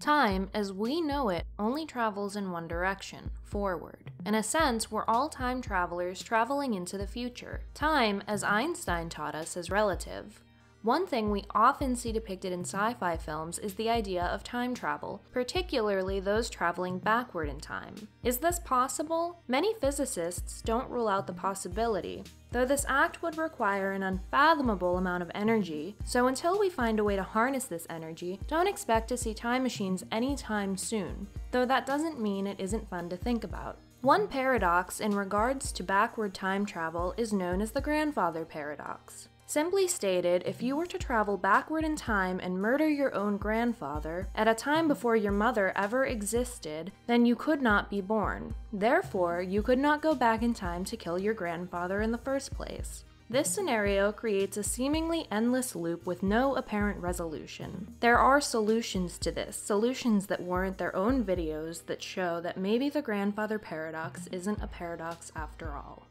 Time, as we know it, only travels in one direction, forward. In a sense, we're all time travelers traveling into the future. Time, as Einstein taught us, is relative. One thing we often see depicted in sci-fi films is the idea of time travel, particularly those traveling backward in time. Is this possible? Many physicists don't rule out the possibility, though this act would require an unfathomable amount of energy, so until we find a way to harness this energy, don't expect to see time machines anytime soon, though that doesn't mean it isn't fun to think about. One paradox in regards to backward time travel is known as the grandfather paradox. Simply stated, if you were to travel backward in time and murder your own grandfather at a time before your mother ever existed, then you could not be born. Therefore, you could not go back in time to kill your grandfather in the first place. This scenario creates a seemingly endless loop with no apparent resolution. There are solutions to this, solutions that warrant their own videos that show that maybe the grandfather paradox isn't a paradox after all.